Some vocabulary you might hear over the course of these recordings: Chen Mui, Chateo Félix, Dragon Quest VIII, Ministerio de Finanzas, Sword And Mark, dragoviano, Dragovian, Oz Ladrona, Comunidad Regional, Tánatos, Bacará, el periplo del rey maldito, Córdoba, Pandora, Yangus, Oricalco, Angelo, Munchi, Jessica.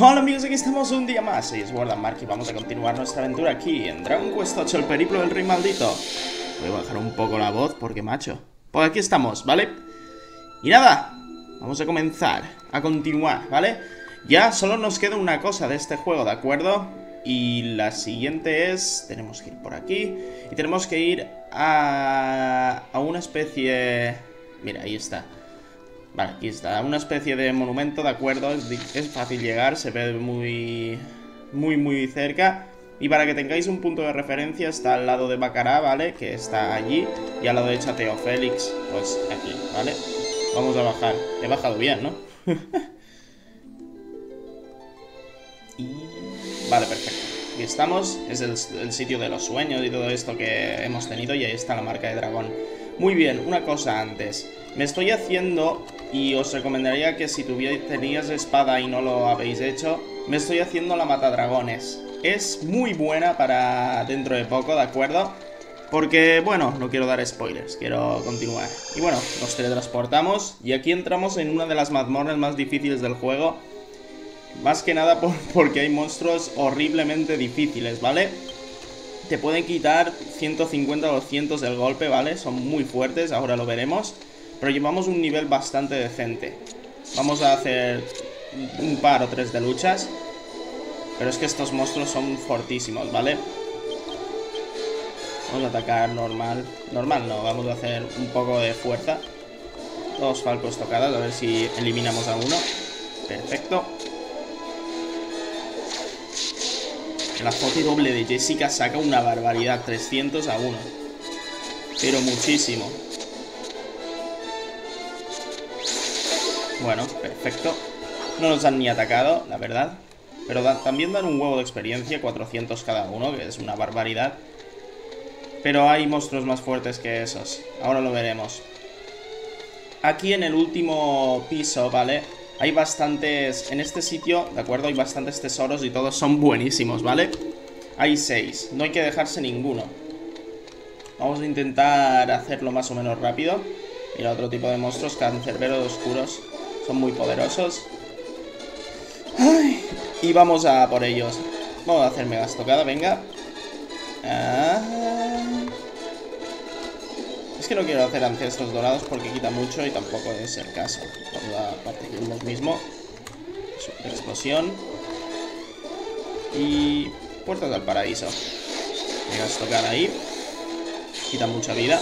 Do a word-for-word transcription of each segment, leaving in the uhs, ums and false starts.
Hola amigos, aquí estamos un día más, soy Mark y vamos a continuar nuestra aventura aquí en Dragon Quest ocho, el periplo del rey maldito. Voy a bajar un poco la voz porque macho, pues aquí estamos, ¿vale? Y nada, vamos a comenzar, a continuar, ¿vale? Ya solo nos queda una cosa de este juego, ¿de acuerdo? Y la siguiente es, tenemos que ir por aquí y tenemos que ir a, a una especie... Mira, ahí está. Vale, aquí está, una especie de monumento, ¿de acuerdo? Es, es fácil llegar, se ve muy, muy, muy cerca. Y para que tengáis un punto de referencia, está al lado de Bacará, ¿vale? Que está allí, y al lado de Chateo Félix, pues aquí, ¿vale? Vamos a bajar, he bajado bien, ¿no? Y... Vale, perfecto, aquí estamos, es el, el sitio de los sueños y todo esto que hemos tenido, y ahí está la marca de dragón. Muy bien, una cosa antes. Me estoy haciendo, y os recomendaría que si tuvierais, teníais espada y no lo habéis hecho, me estoy haciendo la matadragones. Es muy buena para dentro de poco, ¿de acuerdo? Porque, bueno, no quiero dar spoilers, quiero continuar. Y bueno, nos teletransportamos, y aquí entramos en una de las mazmorras más difíciles del juego. Más que nada por, porque hay monstruos horriblemente difíciles, ¿vale? Te pueden quitar ciento cincuenta o doscientos del golpe, ¿vale? Son muy fuertes, ahora lo veremos. Pero llevamos un nivel bastante decente. Vamos a hacer un par o tres de luchas. Pero es que estos monstruos son fortísimos, ¿vale? Vamos a atacar normal. Normal no, vamos a hacer un poco de fuerza. Dos falcos tocadas, a ver si eliminamos a uno. Perfecto. La foto doble de Jessica saca una barbaridad, trescientos a uno. Pero muchísimo. Bueno, perfecto. No nos han ni atacado, la verdad. Pero da, también dan un huevo de experiencia, cuatrocientos cada uno, que es una barbaridad. Pero hay monstruos más fuertes que esos. Ahora lo veremos. Aquí en el último piso, ¿vale? Hay bastantes... En este sitio, ¿de acuerdo? Hay bastantes tesoros y todos son buenísimos, ¿vale? Hay seis. No hay que dejarse ninguno. Vamos a intentar hacerlo más o menos rápido. Mira, otro tipo de monstruos, cancerberos oscuros. Son muy poderosos. ¡Ay! Y vamos a por ellos. Vamos a hacer mega estocada, venga. Ah... Es que no quiero hacer ancestros dorados porque quita mucho y tampoco es el caso. Vamos a partir los mismos. Super explosión. Y... puertas al paraíso. Voy a tocar ahí. Quita mucha vida.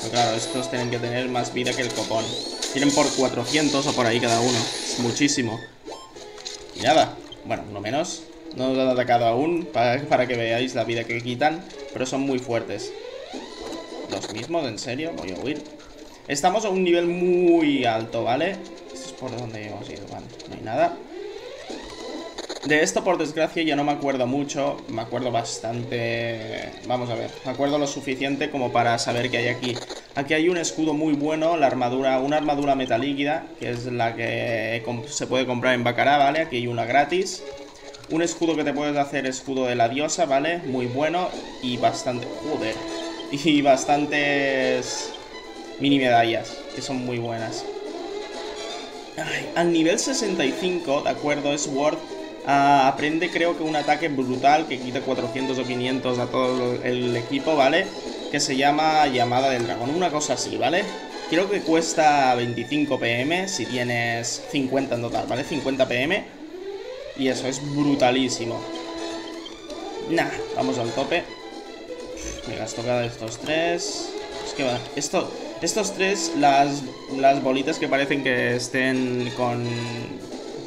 Pero claro, estos tienen que tener más vida que el copón. Tienen por cuatrocientos o por ahí cada uno. Es muchísimo. Y nada. Bueno, uno menos. No nos han atacado aún para, para que veáis la vida que quitan. Pero son muy fuertes. Los mismos, en serio, voy a huir. Estamos a un nivel muy alto, ¿vale? Esto es por donde hemos ido, vale, no hay nada. De esto, por desgracia, ya no me acuerdo mucho. Me acuerdo bastante... Vamos a ver, me acuerdo lo suficiente como para saber qué hay aquí. Aquí hay un escudo muy bueno, la armadura, una armadura metalíquida, que es la que se puede comprar en Bacará, ¿vale? Aquí hay una gratis. Un escudo que te puedes hacer, escudo de la diosa, ¿vale? Muy bueno y bastante... Joder. Y bastantes mini medallas, que son muy buenas. Ay, al nivel sesenta y cinco, ¿de acuerdo? Es Sword. Uh, aprende, creo que un ataque brutal que quita cuatrocientos o quinientos a todo el equipo, ¿vale? Que se llama Llamada del Dragón, una cosa así, ¿vale? Creo que cuesta veinticinco P M si tienes cincuenta en total, ¿vale? cincuenta P M. Y eso es brutalísimo. Nah, vamos al tope. Me gasto cada de estos tres. Es que va. Esto, estos tres, las, las bolitas que parecen que estén con,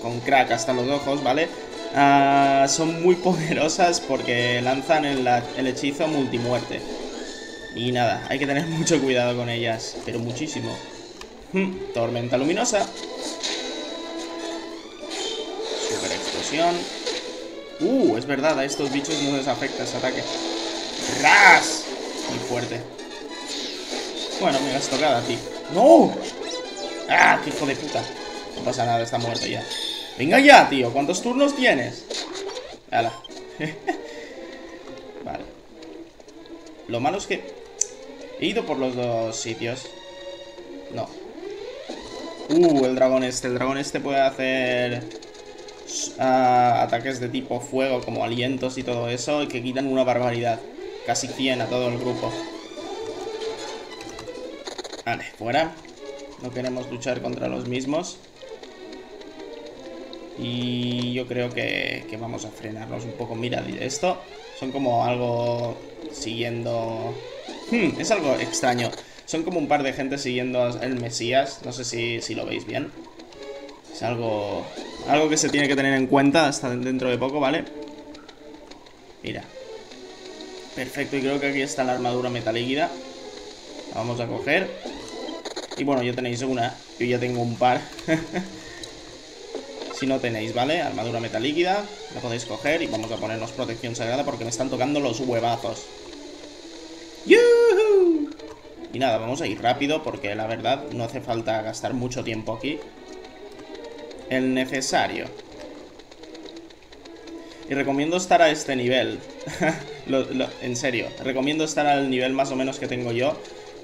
con crack hasta los ojos, ¿vale? Uh, son muy poderosas porque lanzan el, el hechizo multimuerte. Y nada, hay que tener mucho cuidado con ellas. Pero muchísimo. Hmm, tormenta luminosa. Uh, es verdad, a estos bichos no les afecta ese ataque. ¡Ras! Muy fuerte. Bueno, me has tocado a ti. ¡No! ¡Ah, qué hijo de puta! No pasa nada, está muerto ya. ¡Venga ya, tío! ¿Cuántos turnos tienes? ¡Hala! Vale. Lo malo es que he ido por los dos sitios. No. Uh, el dragón este. El dragón este puede hacer uh, ataques de tipo fuego, como alientos y todo eso, y que quitan una barbaridad. Casi cien a todo el grupo. Vale, fuera. No queremos luchar contra los mismos. Y yo creo que, que vamos a frenarnos un poco. Mira, esto son como algo siguiendo... Hmm, es algo extraño. Son como un par de gente siguiendo el Mesías. No sé si, si lo veis bien. Es algo... Algo que se tiene que tener en cuenta hasta dentro de poco, ¿vale? Mira. Perfecto, y creo que aquí está la armadura metalíquida. La vamos a coger. Y bueno, ya tenéis una. Yo ya tengo un par. Si no tenéis, ¿vale? Armadura metalíquida. La podéis coger y vamos a ponernos protección sagrada porque me están tocando los huevazos. ¡Yuhu! Y nada, vamos a ir rápido porque la verdad no hace falta gastar mucho tiempo aquí. El necesario. Y recomiendo estar a este nivel. lo, lo, en serio, recomiendo estar al nivel más o menos que tengo yo.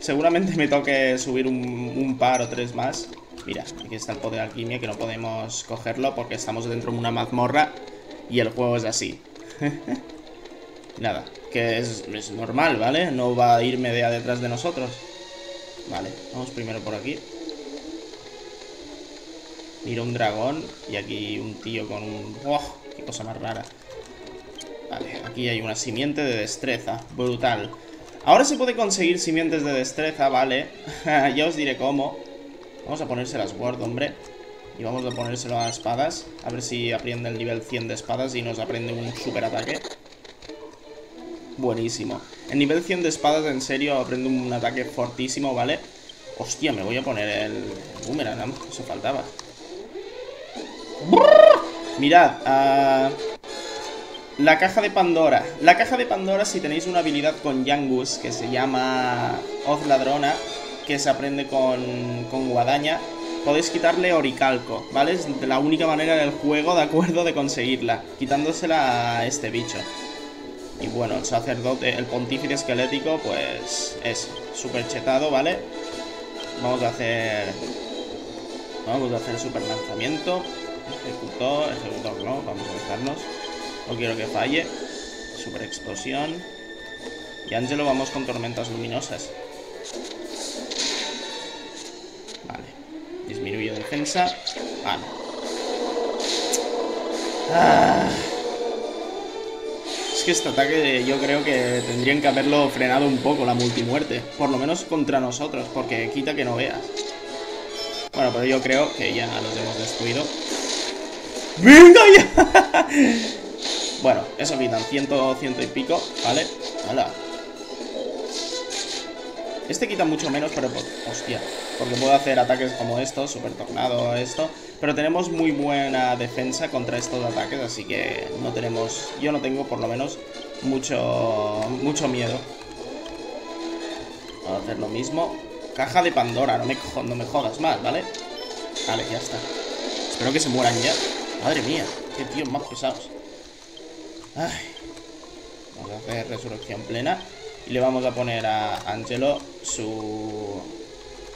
Seguramente me toque subir un, un par o tres más. Mira, aquí está el poder alquimia, que no podemos cogerlo porque estamos dentro de una mazmorra y el juego es así. Nada, que es, es normal, ¿vale? No va a ir media detrás de nosotros. Vale, vamos primero por aquí. Mira, un dragón y aquí un tío con un... ¡Oh! ¡Qué cosa más rara! Vale, aquí hay una simiente de destreza. Brutal. Ahora se puede conseguir simientes de destreza, ¿vale? Ya os diré cómo. Vamos a ponérselas guard, hombre. Y vamos a ponérselo a espadas. A ver si aprende el nivel cien de espadas y nos aprende un super ataque. Buenísimo. El nivel cien de espadas, en serio, aprende un ataque fortísimo, ¿vale? Hostia, me voy a poner el boomerang. Eso faltaba. Mirad, uh, la caja de Pandora. La caja de Pandora, si tenéis una habilidad con Yangus, que se llama Oz Ladrona, que se aprende con, con guadaña, podéis quitarle Oricalco, ¿vale? Es la única manera del juego, ¿de acuerdo?, de conseguirla, quitándosela a este bicho. Y bueno, el sacerdote, el pontífice esquelético, pues es súper chetado, ¿vale? Vamos a hacer... Vamos a hacer super lanzamiento. Ejecutor, ejecutor no, vamos a dejarnos. No quiero que falle. Super explosión. Y Angelo, vamos con tormentas luminosas. Vale. Disminuye defensa. Vale. Ah. Es que este ataque yo creo que tendrían que haberlo frenado un poco, la multimuerte. Por lo menos contra nosotros, porque quita que no veas. Bueno, pero yo creo que ya los hemos destruido. ¡Venga ya! Bueno, eso quitan ciento, ciento y pico, ¿vale? ¡Hala! Este quita mucho menos, pero... Por, ¡hostia! Porque puedo hacer ataques como estos, super tornado, esto... Pero tenemos muy buena defensa contra estos ataques, así que no tenemos... Yo no tengo, por lo menos, mucho, mucho miedo. Vamos a hacer lo mismo. Caja de Pandora, no me, no me jodas más, ¿vale? Vale, ya está. Espero que se mueran ya. Madre mía, qué tíos más pesados. Ay. Vamos a hacer resurrección plena. Y le vamos a poner a Angelo su...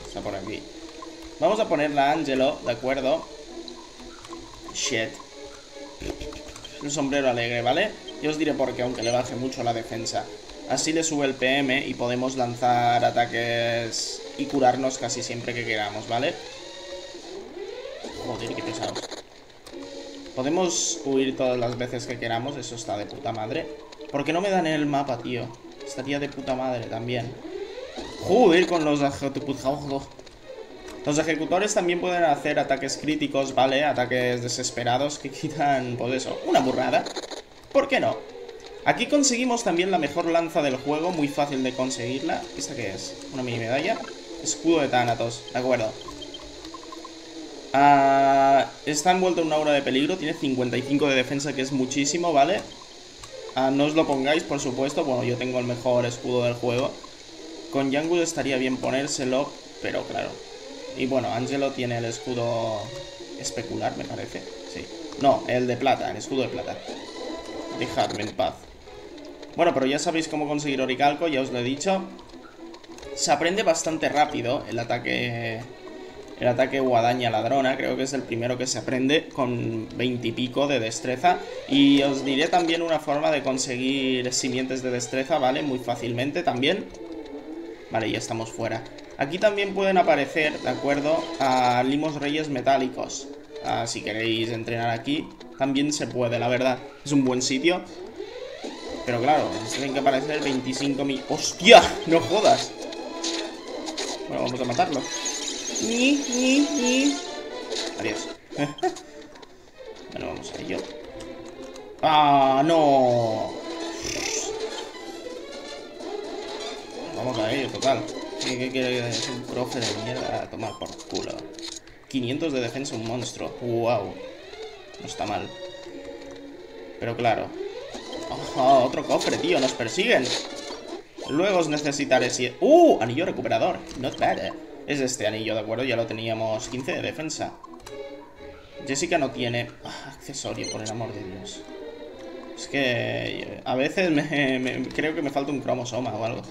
Está por aquí. Vamos a ponerle a Angelo, ¿de acuerdo? Shit. El sombrero alegre, ¿vale? Yo os diré por qué, aunque le baje mucho la defensa. Así le sube el P M y podemos lanzar ataques y curarnos casi siempre que queramos, ¿vale? Joder, qué pesados. Podemos huir todas las veces que queramos. Eso está de puta madre. ¿Por qué no me dan el mapa, tío? Estaría de puta madre también. Joder, con los ejecutores. Los ejecutores también pueden hacer ataques críticos, ¿vale? Ataques desesperados que quitan, pues eso, una burrada. ¿Por qué no? Aquí conseguimos también la mejor lanza del juego. Muy fácil de conseguirla. ¿Esta qué es? Una mini medalla. Escudo de Tánatos, de acuerdo. Uh, está envuelto en una aura de peligro. Tiene cincuenta y cinco de defensa, que es muchísimo, ¿vale? Uh, no os lo pongáis, por supuesto. Bueno, yo tengo el mejor escudo del juego. Con Yangus estaría bien ponérselo, pero claro. Y bueno, Angelo tiene el escudo especular, me parece. Sí. No, el de plata, el escudo de plata. Dejadme en paz. Bueno, pero ya sabéis cómo conseguir Oricalco, ya os lo he dicho. Se aprende bastante rápido el ataque... El ataque guadaña ladrona, creo que es el primero que se aprende con veinte y pico de destreza. Y os diré también una forma de conseguir simientes de destreza, ¿vale? Muy fácilmente también. Vale, ya estamos fuera. Aquí también pueden aparecer, ¿de acuerdo? A limos reyes metálicos. Ah, si queréis entrenar aquí, también se puede, la verdad. Es un buen sitio. Pero claro, tienen que aparecer veinticinco mil... ¡Hostia! ¡No jodas! Bueno, vamos a matarlo. Ni, ni, ni. Adiós. Bueno, vamos a ello. ¡Ah, no! Vamos a ello, total. ¿Qué quiere decir? Un profe de mierda. A tomar por culo. quinientos de defensa, un monstruo. ¡Wow! No está mal. Pero claro. Oh, otro cofre, tío. Nos persiguen. Luego os necesitaré si... ¡Uh! Anillo recuperador. Not bad, eh. Es este anillo, ¿de acuerdo? Ya lo teníamos. quince de defensa. Jessica no tiene... Ah, accesorio, por el amor de Dios. Es que... A veces me, me, creo que me falta un cromosoma o algo.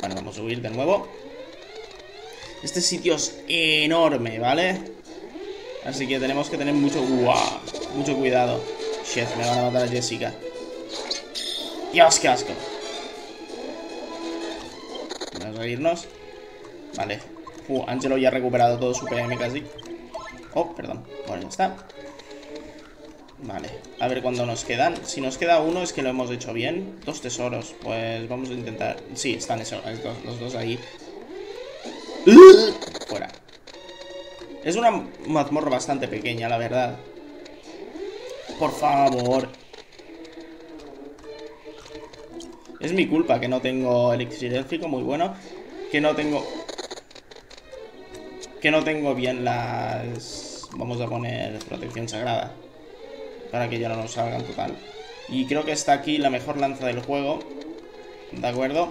Bueno, vamos a subir de nuevo. Este sitio es enorme, ¿vale? Así que tenemos que tener mucho... ¡Wow! Mucho cuidado. Shit, me van a matar a Jessica. Dios, qué asco. Vamos a irnos. Vale. Uh, Angelo ya ha recuperado todo su P M casi. Oh, perdón. Bueno, ya está. Vale. A ver cuándo nos quedan. Si nos queda uno es que lo hemos hecho bien. Dos tesoros. Pues vamos a intentar... Sí, están esos, estos, los dos ahí. Fuera. Es una mazmorra bastante pequeña, la verdad. Por favor. Es mi culpa que no tengo elixir élfico muy bueno. Que no tengo... Que no tengo bien las... Vamos a poner protección sagrada. Para que ya no nos salgan total. Y creo que está aquí la mejor lanza del juego. ¿De acuerdo?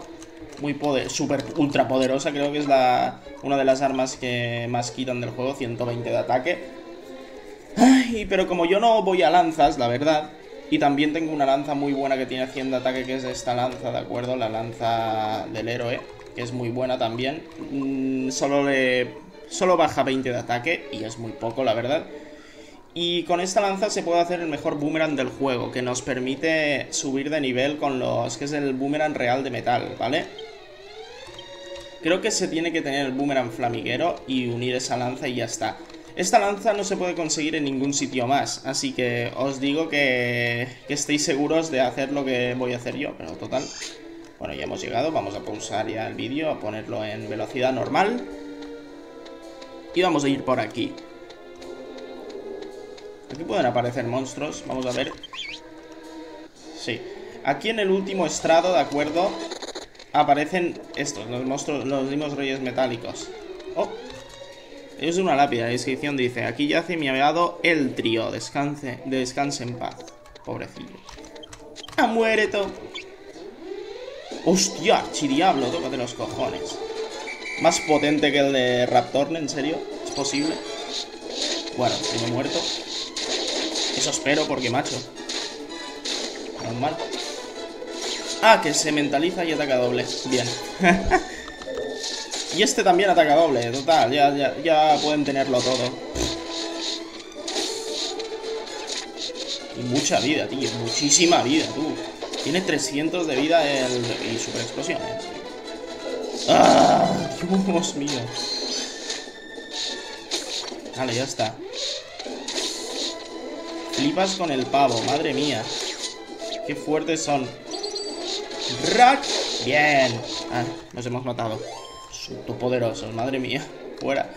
Muy poder... Super ultra poderosa. Creo que es la... Una de las armas que más quitan del juego. ciento veinte de ataque. Ay, pero como yo no voy a lanzas, la verdad. Y también tengo una lanza muy buena que tiene cien de ataque. Que es esta lanza, ¿de acuerdo? La lanza del héroe. Que es muy buena también. Mm, solo le... Solo baja veinte de ataque y es muy poco, la verdad. Y con esta lanza se puede hacer el mejor boomerang del juego, que nos permite subir de nivel con los... que es el boomerang real de metal, ¿vale? Creo que se tiene que tener el boomerang flamiguero y unir esa lanza y ya está. Esta lanza no se puede conseguir en ningún sitio más, así que os digo que, que estéis seguros de hacer lo que voy a hacer yo, pero total. Bueno, ya hemos llegado, vamos a pausar ya el vídeo, a ponerlo en velocidad normal. Y vamos a ir por aquí. Aquí pueden aparecer monstruos. Vamos a ver. Sí. Aquí en el último estrado, ¿de acuerdo? Aparecen estos, los monstruos, los limos reyes metálicos. Oh. Es una lápida. La descripción dice: aquí yace mi amado el trío. Descanse, descanse en paz. Pobrecillo. ¡Ah, muerto! ¡Hostia! Archidiablo, tócate los cojones. Más potente que el de Raptor, ¿en serio? ¿Es posible? Bueno, si me he muerto. Eso espero, porque macho. Normal. Ah, que se mentaliza y ataca doble. Bien. Y este también ataca doble, total. Ya, ya, ya pueden tenerlo todo. Y mucha vida, tío. Muchísima vida, tú. Tiene trescientos de vida el... y super explosiones. ¡Ah! Dios mío. Vale, ya está. Flipas con el pavo, madre mía. Qué fuertes son. ¡Rack! Bien. Ah, nos hemos matado. Superpoderosos, madre mía. Fuera.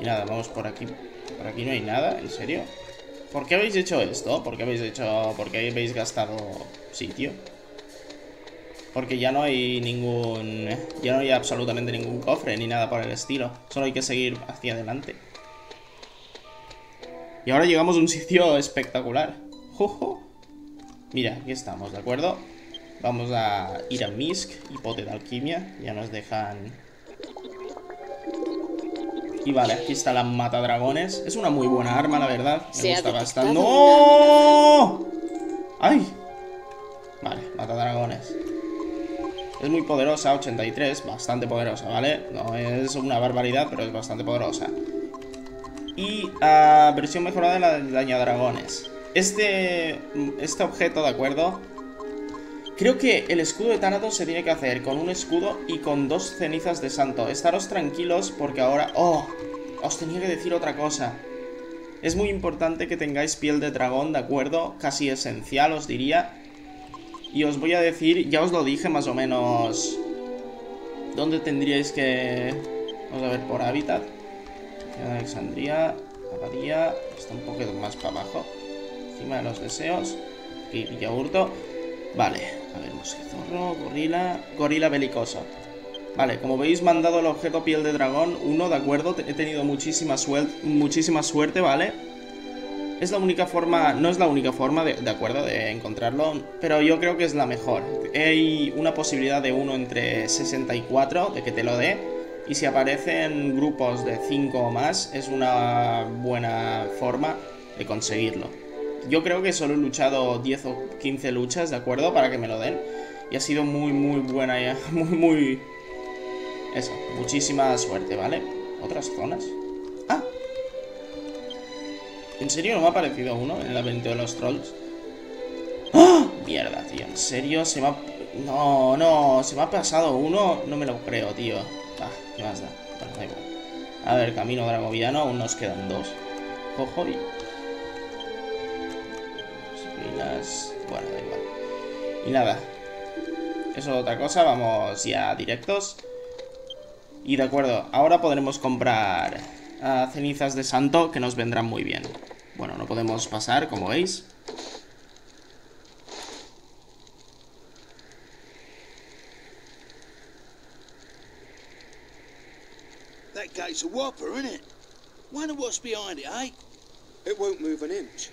Y nada, vamos por aquí. Por aquí no hay nada, ¿en serio? ¿Por qué habéis hecho esto? ¿Por qué habéis hecho... ¿Por qué habéis gastado sitio? Porque ya no hay ningún... Ya no hay absolutamente ningún cofre ni nada por el estilo. Solo hay que seguir hacia adelante. Y ahora llegamos a un sitio espectacular. ¡Jojo! Mira, aquí estamos, ¿de acuerdo? Vamos a ir a Misk y pote de alquimia. Ya nos dejan... Y vale, aquí está la matadragones. Es una muy buena arma, la verdad. Me gusta bastante. ¡No! ¡Ay! Vale, matadragones. Es muy poderosa, ochenta y tres, bastante poderosa, ¿vale? No es una barbaridad, pero es bastante poderosa. Y uh, versión mejorada de la del daño a dragones. Este, este objeto, ¿de acuerdo? Creo que el escudo de Tánatos se tiene que hacer con un escudo y con dos cenizas de santo. Estaros tranquilos porque ahora... ¡Oh! Os tenía que decir otra cosa. Es muy importante que tengáis piel de dragón, ¿de acuerdo? Casi esencial, os diría. Y os voy a decir, ya os lo dije más o menos, ¿dónde tendríais que...? Vamos a ver, por hábitat. Alexandría, Abadía, está un poquito más para abajo. Encima de los deseos. Aquí, Villaurto. Vale, a ver, mosquizorro, gorila, gorila belicoso. Vale, como veis me han dado el objeto piel de dragón uno, ¿de acuerdo? He tenido muchísima suerte, muchísima suerte, ¿vale? Es la única forma, no es la única forma, de, de acuerdo, de encontrarlo, pero yo creo que es la mejor. Hay una posibilidad de uno entre sesenta y cuatro de que te lo dé, y si aparecen grupos de cinco o más, es una buena forma de conseguirlo. Yo creo que solo he luchado diez o quince luchas, ¿de acuerdo?, para que me lo den, y ha sido muy, muy buena, ya, muy, muy... Eso, muchísima suerte, ¿vale? Otras zonas. ¡Ah! ¿En serio no me ha aparecido uno en el laberinto de los trolls? ¡Ah! Mierda, tío. ¿En serio? Se me ha... No, no. ¿Se me ha pasado uno? No me lo creo, tío. Ah, ¿qué más da? Bueno, da igual. A ver, camino dragoviano. Aún nos quedan dos. Cojo y... Espinas... Bueno, da igual. Y nada. Eso es otra cosa. Vamos ya directos. Y de acuerdo, ahora podremos comprar... Uh, cenizas de santo que nos vendrán muy bien. Bueno, no podemos pasar, como veis. That gate's a whopper, isn't it? Wonder what's behind it, eh? It won't move an inch.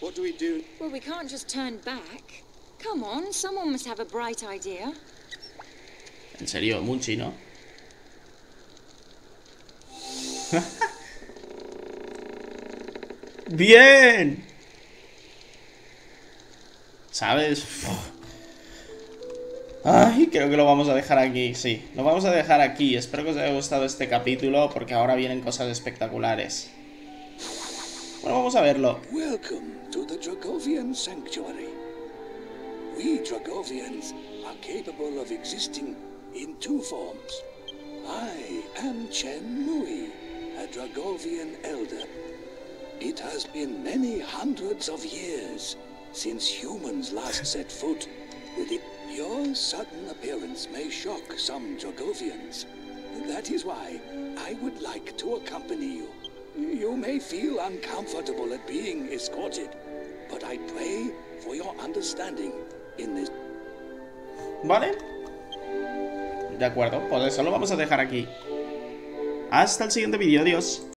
What do we do? Well, we can't just turn back. Come on, someone must have a bright idea. En serio, Munchi, ¿no? Bien, ¿sabes? Ay, creo que lo vamos a dejar aquí. Sí, lo vamos a dejar aquí. Espero que os haya gustado este capítulo, porque ahora vienen cosas espectaculares. Bueno, vamos a verlo. Welcome to the Dragovian Sanctuary. We Dragovians are capable of existing in two forms. I am Chen Mui, a Dragovian elder. It has been many hundreds of years since humans last set foot within. Your sudden appearance may shock some Dragovians. That is why I would like to accompany you. You may feel uncomfortable at being escorted, but I pray for your understanding in this. Vale. De acuerdo, pues eso lo vamos a dejar aquí. Hasta el siguiente vídeo, adiós.